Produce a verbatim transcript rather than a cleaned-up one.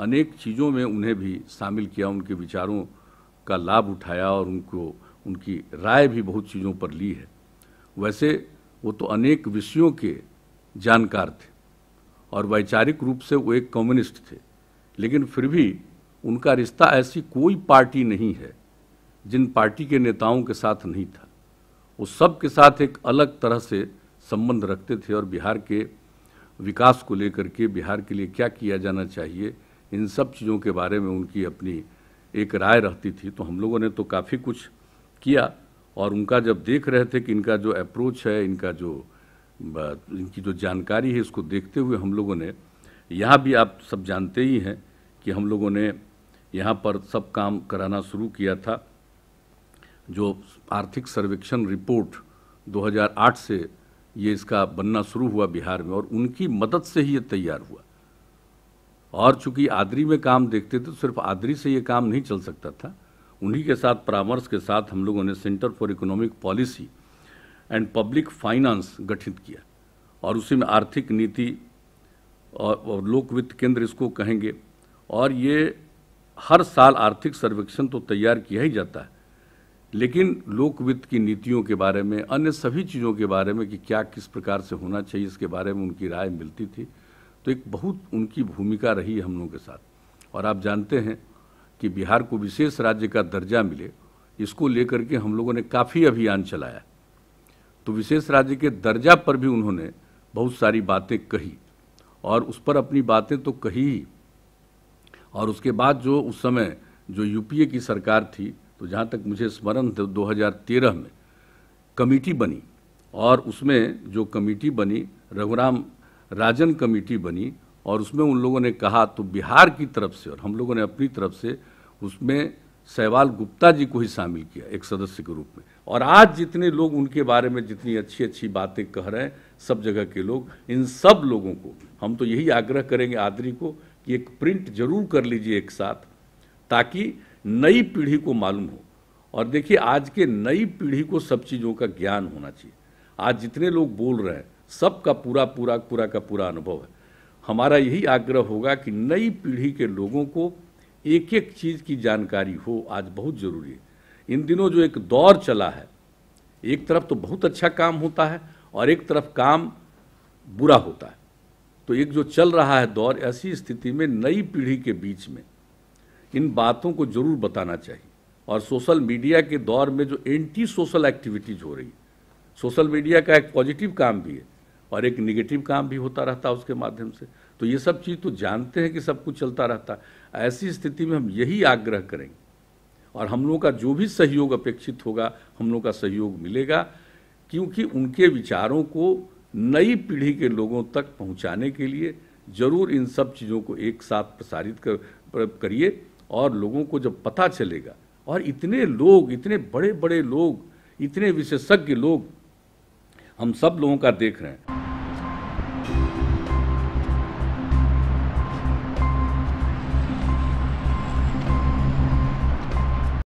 अनेक चीज़ों में उन्हें भी शामिल किया, उनके विचारों का लाभ उठाया और उनको उनकी राय भी बहुत चीज़ों पर ली है। वैसे वो तो अनेक विषयों के जानकार थे और वैचारिक रूप से वो एक कम्युनिस्ट थे, लेकिन फिर भी उनका रिश्ता ऐसी कोई पार्टी नहीं है जिन पार्टी के नेताओं के साथ नहीं था। वो सब के साथ एक अलग तरह से संबंध रखते थे और बिहार के विकास को लेकर के, बिहार के लिए क्या किया जाना चाहिए, इन सब चीज़ों के बारे में उनकी अपनी एक राय रहती थी। तो हम लोगों ने तो काफ़ी कुछ किया और उनका जब देख रहे थे कि इनका जो अप्रोच है, इनका जो इनकी जो जानकारी है, इसको देखते हुए हम लोगों ने यहाँ भी, आप सब जानते ही हैं कि हम लोगों ने यहाँ पर सब काम कराना शुरू किया था। जो आर्थिक सर्वेक्षण रिपोर्ट दो हज़ार आठ से ये इसका बनना शुरू हुआ बिहार में और उनकी मदद से ही ये तैयार हुआ। और चूँकि आदरी में काम देखते थे तो सिर्फ आदरी से ये काम नहीं चल सकता था, उन्हीं के साथ परामर्श के साथ हम लोगों ने centre for economic policy and public finance गठित किया और उसी में आर्थिक नीति और, और लोक वित्त केंद्र इसको कहेंगे। और ये हर साल आर्थिक सर्वेक्षण तो तैयार किया ही जाता है, लेकिन लोक वित्त की नीतियों के बारे में, अन्य सभी चीज़ों के बारे में कि क्या किस प्रकार से होना चाहिए, इसके बारे में उनकी राय मिलती थी। तो एक बहुत उनकी भूमिका रही हम लोगों के साथ। और आप जानते हैं कि बिहार को विशेष राज्य का दर्जा मिले, इसको लेकर के हम लोगों ने काफ़ी अभियान चलाया। तो विशेष राज्य के दर्जा पर भी उन्होंने बहुत सारी बातें कही और उस पर अपनी बातें तो कही ही। और उसके बाद जो उस समय जो यूपीए की सरकार थी, तो जहाँ तक मुझे स्मरण था दो हज़ार तेरह में कमेटी बनी और उसमें जो कमेटी बनी रघुराम राजन कमेटी बनी और उसमें उन लोगों ने कहा, तो बिहार की तरफ से और हम लोगों ने अपनी तरफ से उसमें शैवाल गुप्ता जी को ही शामिल किया एक सदस्य के रूप में। और आज जितने लोग उनके बारे में जितनी अच्छी अच्छी बातें कह रहे हैं सब जगह के लोग, इन सब लोगों को हम तो यही आग्रह करेंगे आदरी को कि एक प्रिंट जरूर कर लीजिए एक साथ, ताकि नई पीढ़ी को मालूम हो। और देखिए आज के नई पीढ़ी को सब चीज़ों का ज्ञान होना चाहिए। आज जितने लोग बोल रहे हैं सब का पूरा पूरा पूरा का पूरा अनुभव है। हमारा यही आग्रह होगा कि नई पीढ़ी के लोगों को एक एक चीज़ की जानकारी हो, आज बहुत ज़रूरी है। इन दिनों जो एक दौर चला है, एक तरफ तो बहुत अच्छा काम होता है और एक तरफ काम बुरा होता है। तो एक जो चल रहा है दौर, ऐसी स्थिति में नई पीढ़ी के बीच में इन बातों को जरूर बताना चाहिए। और सोशल मीडिया के दौर में जो एंटी सोशल एक्टिविटीज़ हो रही है, सोशल मीडिया का एक पॉजिटिव काम भी है और एक निगेटिव काम भी होता रहता है उसके माध्यम से। तो ये सब चीज़ तो जानते हैं कि सब कुछ चलता रहता है। ऐसी स्थिति में हम यही आग्रह करेंगे और हम लोगों का जो भी सहयोग अपेक्षित होगा हम लोगों का सहयोग मिलेगा, क्योंकि उनके विचारों को नई पीढ़ी के लोगों तक पहुँचाने के लिए ज़रूर इन सब चीज़ों को एक साथ प्रसारित कर करिए। और लोगों को जब पता चलेगा, और इतने लोग, इतने बड़े बड़े लोग, इतने विशेषज्ञ लोग हम सब लोगों का देख रहे हैं।